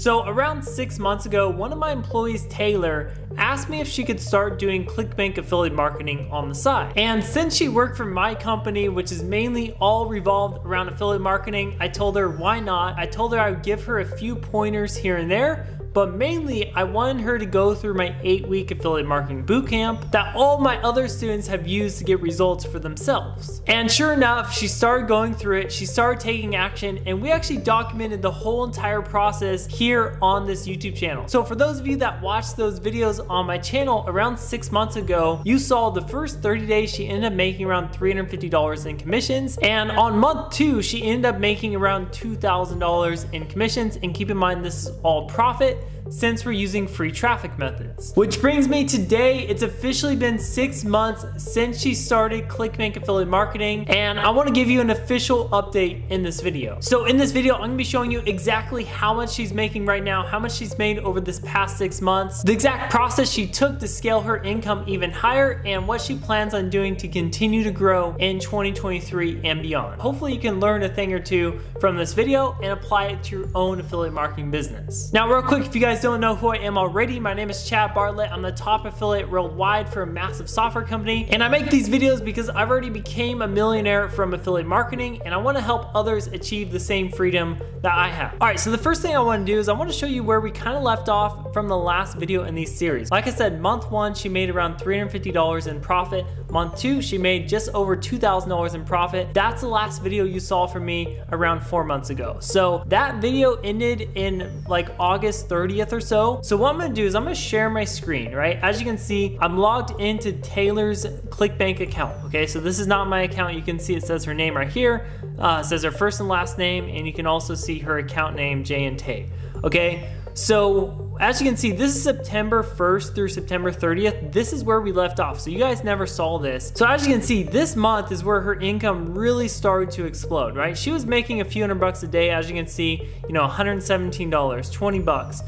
So around 6 months ago, one of my employees, Taylor, asked me if she could start doing ClickBank affiliate marketing on the side. And since she worked for my company, which is mainly all revolved around affiliate marketing, I told her why not. I told her I would give her a few pointers here and there, but mainly I wanted her to go through my 8-week affiliate marketing bootcamp that all my other students have used to get results for themselves. And sure enough, she started going through it, she started taking action, and we actually documented the whole entire process here on this YouTube channel. So for those of you that watched those videos on my channel around 6 months ago, you saw the first 30 days she ended up making around $350 in commissions, and on month 2, she ended up making around $2,000 in commissions. And keep in mind, this is all profit, since we're using free traffic methods. Which brings me today. It's officially been 6 months since she started ClickBank affiliate marketing, and I want to give you an official update in this video. So in this video, I'm gonna be showing you exactly how much she's making right now, how much she's made over this past 6 months, the exact process she took to scale her income even higher, and what she plans on doing to continue to grow in 2023 and beyond. Hopefully you can learn a thing or two from this video and apply it to your own affiliate marketing business. Now real quick, if you guys don't know who I am already, my name is Chad Bartlett. I'm the top affiliate worldwide for a massive software company, and I make these videos because I've already became a millionaire from affiliate marketing, and I want to help others achieve the same freedom that I have. All right, so the first thing I want to do is I want to show you where we kind of left off from the last video in these series. Like I said, month 1, she made around $350 in profit. Month 2, she made just over $2,000 in profit. That's the last video you saw from me around 4 months ago. So that video ended in like August 30th or so. So what I'm gonna do is I'm gonna share my screen, right? As you can see, I'm logged into Taylor's ClickBank account, okay? So this is not my account. You can see it says her name right here. It says her first and last name, and you can also see her account name, J&T, okay? So as you can see, this is September 1st through September 30th. This is where we left off. So you guys never saw this. So as you can see, this month is where her income really started to explode, right? She was making a few $100 a day, as you can see, you know, $117, 20 bucks.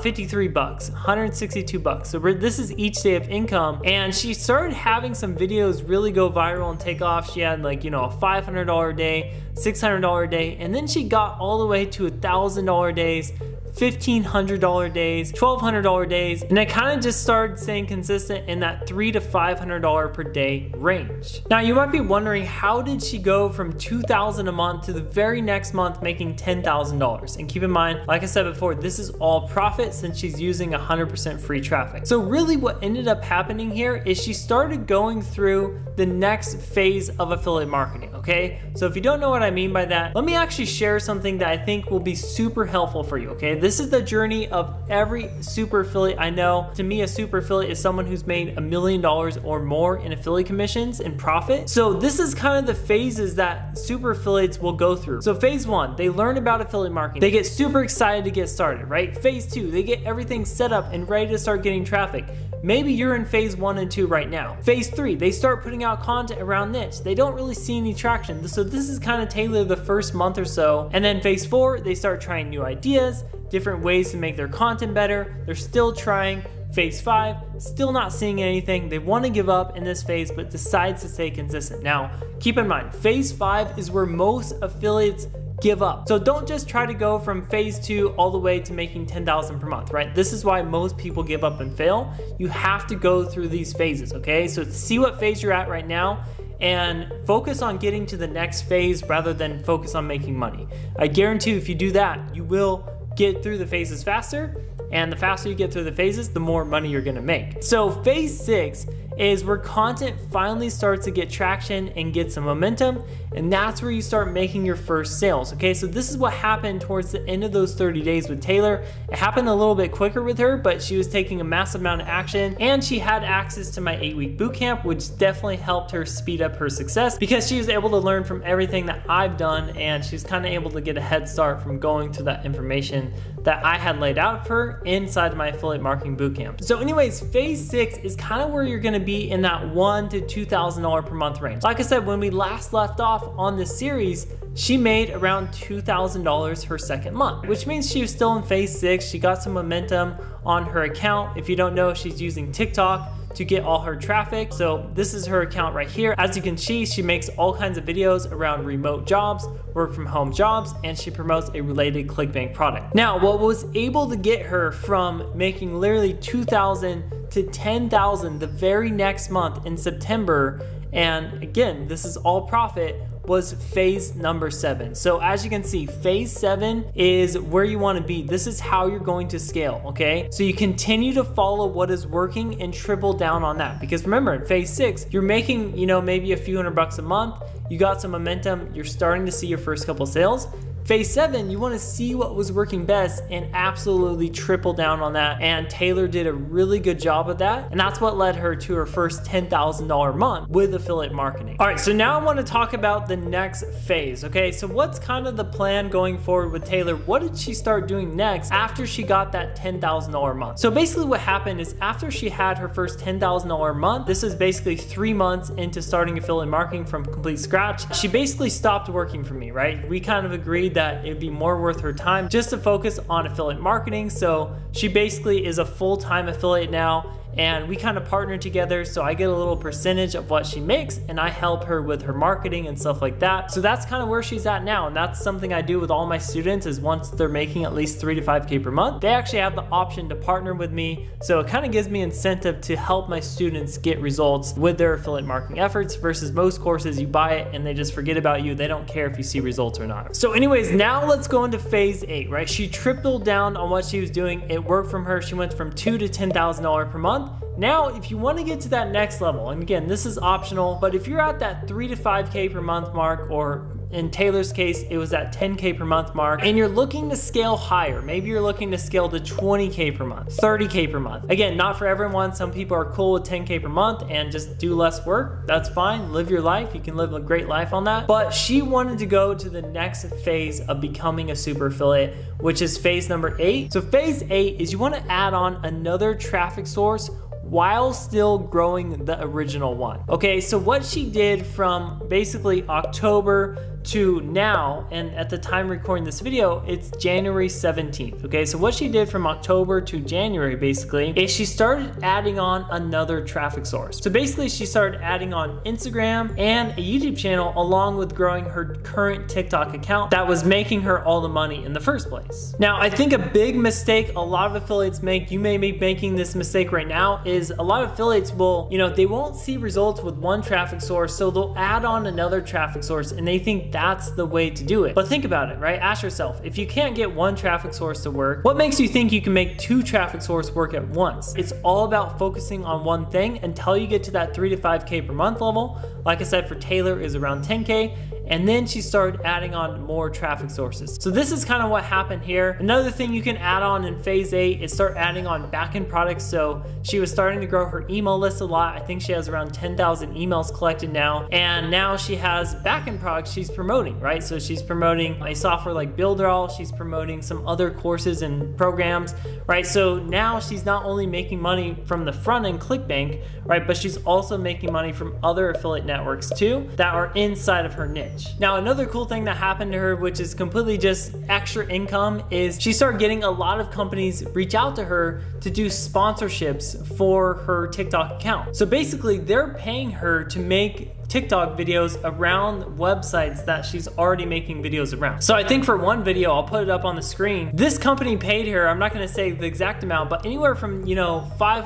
53 bucks, 162 bucks. So this is each day of income. And she started having some videos really go viral and take off. She had like, you know, a $500 a day, $600 a day. And then she got all the way to $1,000 days, $1,500 days, $1,200 days. And I kind of just started staying consistent in that $300 to $500 per day range. Now you might be wondering, how did she go from $2,000 a month to the very next month making $10,000? And keep in mind, like I said before, this is all profit since she's using 100% free traffic. So really what ended up happening here is she started going through the next phase of affiliate marketing, okay? So if you don't know what I mean by that, let me actually share something that I think will be super helpful for you, okay? This is the journey of every super affiliate I know. To me, a super affiliate is someone who's made $1 million or more in affiliate commissions and profit. So this is kind of the phases that super affiliates will go through. So phase 1, they learn about affiliate marketing. They get super excited to get started, right? Phase 2, they get everything set up and ready to start getting traffic. Maybe you're in phase 1 and 2 right now. Phase 3, they start putting out content around niche. They don't really see any traction. So this is kind of tailored the first month or so. And then phase 4, they start trying new ideas, different ways to make their content better. They're still trying. Phase 5, still not seeing anything. They want to give up in this phase, but decides to stay consistent. Now, keep in mind, phase 5 is where most affiliates give up. So don't just try to go from phase 2 all the way to making $10,000 per month, right? This is why most people give up and fail. You have to go through these phases, okay? So see what phase you're at right now and focus on getting to the next phase rather than focus on making money. I guarantee you, if you do that, you will get through the phases faster, and the faster you get through the phases, the more money you're gonna make. So phase 6 is where content finally starts to get traction and get some momentum, and that's where you start making your first sales, okay? So this is what happened towards the end of those 30 days with Taylor. It happened a little bit quicker with her, but she was taking a massive amount of action, and she had access to my 8-week bootcamp, which definitely helped her speed up her success because she was able to learn from everything that I've done, and she was kind of able to get a head start from going through that information that I had laid out for her inside my affiliate marketing bootcamp. So anyways, phase 6 is kind of where you're gonna be in that $1,000 to $2,000 per month range. Like I said, when we last left off on this series, she made around $2,000 her second month, which means she was still in phase 6. She got some momentum on her account. If you don't know, she's using TikTok to get all her traffic. So this is her account right here. As you can see, she makes all kinds of videos around remote jobs, work from home jobs, and she promotes a related ClickBank product. Now, what was able to get her from making literally 2,000 to 10,000 the very next month in September, and again, this is all profit, was phase number 7. So as you can see, phase 7 is where you want to be. This is how you're going to scale, okay? So you continue to follow what is working and triple down on that. Because remember, in phase 6, you're making, you know, maybe a few $100 a month. You got some momentum. You're starting to see your first couple sales. Phase 7, you want to see what was working best and absolutely triple down on that. And Taylor did a really good job of that. And that's what led her to her first $10,000 a month with affiliate marketing. All right, so now I want to talk about the next phase, okay? So what's kind of the plan going forward with Taylor? What did she start doing next after she got that $10,000 a month? So basically what happened is after she had her first $10,000 a month, this is basically 3 months into starting affiliate marketing from complete scratch, she basically stopped working for me, right? We kind of agreed that it'd be more worth her time just to focus on affiliate marketing. So she basically is a full-time affiliate now, and we kind of partner together. So I get a little percentage of what she makes and I help her with her marketing and stuff like that. So that's kind of where she's at now. And that's something I do with all my students is once they're making at least 3 to 5K per month, they actually have the option to partner with me. So it kind of gives me incentive to help my students get results with their affiliate marketing efforts versus most courses you buy it and they just forget about you. They don't care if you see results or not. So anyways, now let's go into phase 8, right? She tripled down on what she was doing. It worked from her. She went from $2,000 to $10,000 per month. Now, if you want to get to that next level, and again, this is optional, but if you're at that 3 to 5K per month mark, or in Taylor's case, it was at 10K per month mark, and you're looking to scale higher. Maybe you're looking to scale to 20K per month, 30K per month. Again, not for everyone. Some people are cool with 10K per month and just do less work. That's fine. Live your life. You can live a great life on that. But she wanted to go to the next phase of becoming a super affiliate, which is phase number 8. So phase 8 is you want to add on another traffic source while still growing the original one. Okay, so what she did from basically October to now, and at the time recording this video, it's January 17th, okay? So what she did from October to January basically is she started adding on another traffic source. So basically she started adding on Instagram and a YouTube channel along with growing her current TikTok account that was making her all the money in the first place. Now, I think a big mistake a lot of affiliates make, you may be making this mistake right now, is a lot of affiliates will, you know, they won't see results with one traffic source, so they'll add on another traffic source and they think that's the way to do it. But think about it, right? Ask yourself, if you can't get one traffic source to work, what makes you think you can make 2 traffic sources work at once? It's all about focusing on one thing until you get to that 3 to 5K per month level. Like I said, for Taylor is around 10K. And then she started adding on more traffic sources. So this is kind of what happened here. Another thing you can add on in phase 8 is start adding on backend products. So she was starting to grow her email list a lot. I think she has around 10,000 emails collected now. And now she has backend products she's promoting, right? So she's promoting a software like Builderall. She's promoting some other courses and programs, right? So now she's not only making money from the front end ClickBank, right? But she's also making money from other affiliate networks too that are inside of her niche. Now, another cool thing that happened to her, which is completely just extra income, is she started getting a lot of companies reach out to her to do sponsorships for her TikTok account. So basically, they're paying her to make TikTok videos around websites that she's already making videos around. So I think for one video, I'll put it up on the screen. This company paid her, I'm not gonna say the exact amount, but anywhere from, you know, $500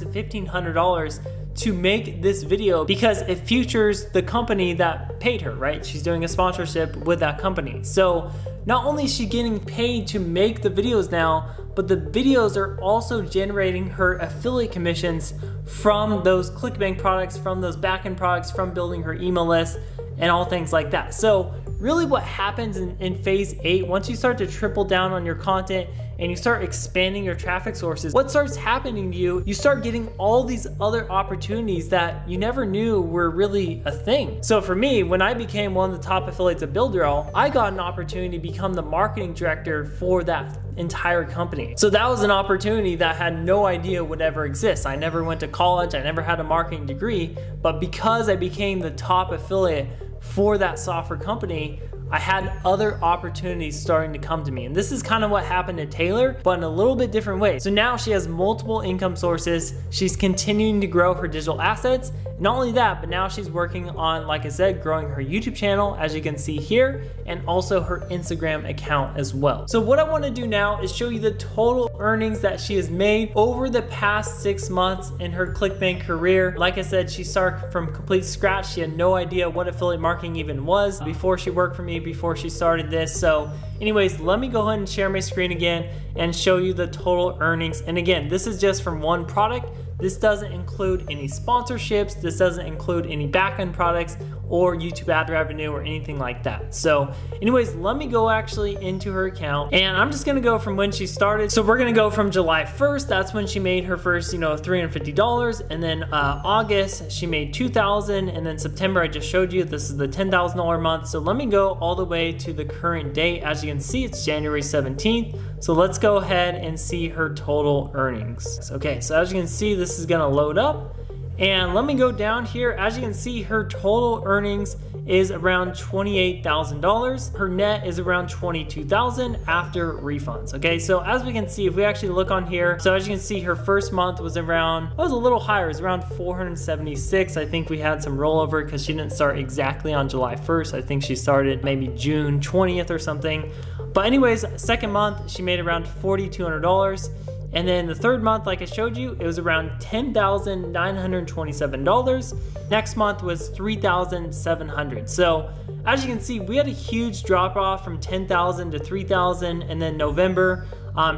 to $1,500 to make this video because it features the company that paid her, right? She's doing a sponsorship with that company. So not only is she getting paid to make the videos now, but the videos are also generating her affiliate commissions from those ClickBank products, from those backend products, from building her email list and all things like that. So really what happens in phase 8, once you start to triple down on your content and you start expanding your traffic sources, what starts happening to you, you start getting all these other opportunities that you never knew were really a thing. So for me, when I became one of the top affiliates at Builderall, I got an opportunity to become the marketing director for that entire company. So that was an opportunity that I had no idea would ever exist. I never went to college, I never had a marketing degree, but because I became the top affiliate for that software company, I had other opportunities starting to come to me. And this is kind of what happened to Taylor, but in a little bit different way. So now she has multiple income sources. She's continuing to grow her digital assets. Not only that, but now she's working on, like I said, growing her YouTube channel, as you can see here, and also her Instagram account as well. So what I want to do now is show you the total earnings that she has made over the past 6 months in her ClickBank career. Like I said, she started from complete scratch. She had no idea what affiliate marketing even was before she worked for me, before she started this. So anyways, let me go ahead and share my screen again and show you the total earnings. And again, this is just from one product. This doesn't include any sponsorships. This doesn't include any backend products or YouTube ad revenue or anything like that. So anyways, let me go actually into her account, and I'm just gonna go from when she started. So we're gonna go from July 1st. That's when she made her first, $350. And then August, she made $2,000. And then September, I just showed you, this is the $10,000 month. So let me go all the way to the current date. As you can see, it's January 17th. So let's go ahead and see her total earnings. Okay, so as you can see, this is gonna load up. And let me go down here. As you can see, her total earnings is around $28,000. Her net is around $22,000 after refunds. Okay, so as we can see, if we actually look on here, so as you can see, her first month was around, it was a little higher, it was around 476. I think we had some rollover because she didn't start exactly on July 1st. I think she started maybe June 20th or something. But anyways, second month, she made around $4,200. And then the third month, like I showed you, it was around $10,927. Next month was $3,700. So as you can see, we had a huge drop off from 10,000 to 3,000. And then November,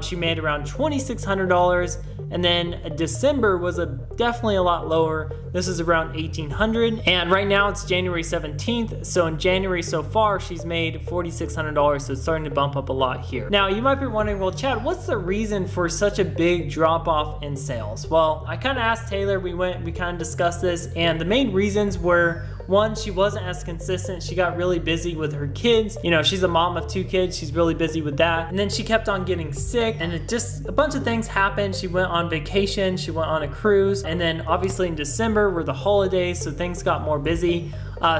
she made around $2,600. And then December was definitely a lot lower. This is around $1,800. And right now it's January 17th. So in January so far, she's made $4,600. So it's starting to bump up a lot here. Now you might be wondering, well, Chad, what's the reason for such a big drop off in sales? Well, I kind of asked Taylor, we kind of discussed this, and the main reasons were, one, she wasn't as consistent. She got really busy with her kids. You know, she's a mom of 2 kids. She's really busy with that. And then she kept on getting sick, and it just, a bunch of things happened. She went on vacation, she went on a cruise, and then obviously in December were the holidays, so things got more busy.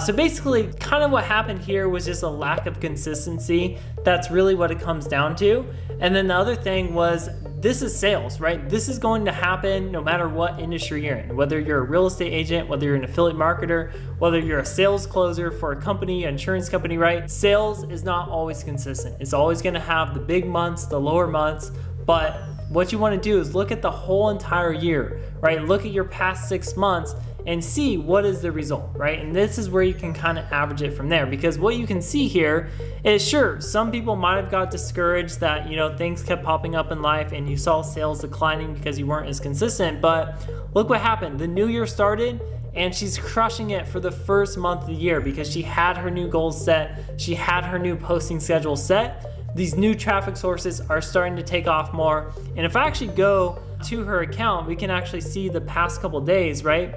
So basically, kind of what happened here was just a lack of consistency. That's really what it comes down to. And then the other thing was, this is sales, right? This is going to happen no matter what industry you're in, whether you're a real estate agent, whether you're an affiliate marketer, whether you're a sales closer for a company, an insurance company, right? Sales is not always consistent. It's always going to have the big months, the lower months, but what you want to do is look at the whole entire year, right? Look at your past 6 months and see what is the result, right? And this is where you can kind of average it from there, because what you can see here is, sure, some people might have got discouraged that, you know, things kept popping up in life and you saw sales declining because you weren't as consistent, but look what happened. The new year started, and she's crushing it for the first month of the year because she had her new goals set, she had her new posting schedule set. These new traffic sources are starting to take off more. And if I actually go to her account, we can actually see the past couple days, right?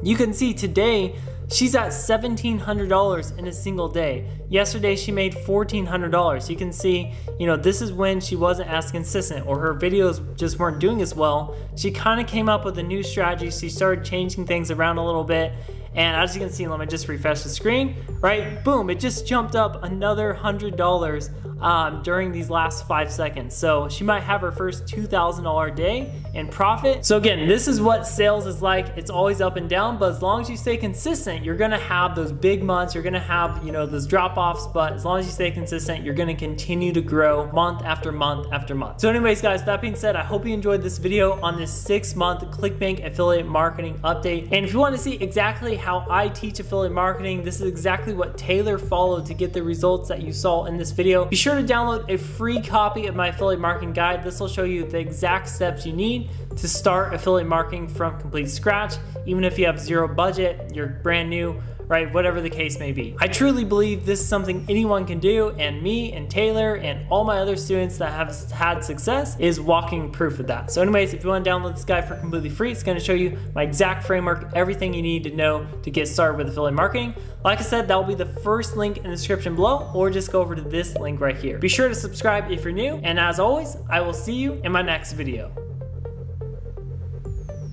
You can see today, she's at $1,700 in a single day. Yesterday, she made $1,400. You can see, you know, this is when she wasn't as consistent or her videos just weren't doing as well. She kind of came up with a new strategy. She started changing things around a little bit. And as you can see, let me just refresh the screen, right? Boom, it just jumped up another $100 during these last 5 seconds. So she might have her first $2,000 day in profit. So again, this is what sales is like. It's always up and down, but as long as you stay consistent, you're gonna have those big months, you're gonna have, you know, those drop-offs, but as long as you stay consistent, you're gonna continue to grow month after month after month. So anyways, guys, that being said, I hope you enjoyed this video on this 6-month ClickBank affiliate marketing update. And if you wanna see exactly how I teach affiliate marketing, this is exactly what Taylor followed to get the results that you saw in this video. Be sure to download a free copy of my affiliate marketing guide. This will show you the exact steps you need to start affiliate marketing from complete scratch, even if you have zero budget, you're brand new, right? Whatever the case may be. I truly believe this is something anyone can do, and me and Taylor and all my other students that have had success is walking proof of that. So anyways, if you want to download this guide for completely free, it's going to show you my exact framework, everything you need to know to get started with affiliate marketing. Like I said, that will be the first link in the description below, or just go over to this link right here. Be sure to subscribe if you're new, and as always, I will see you in my next video.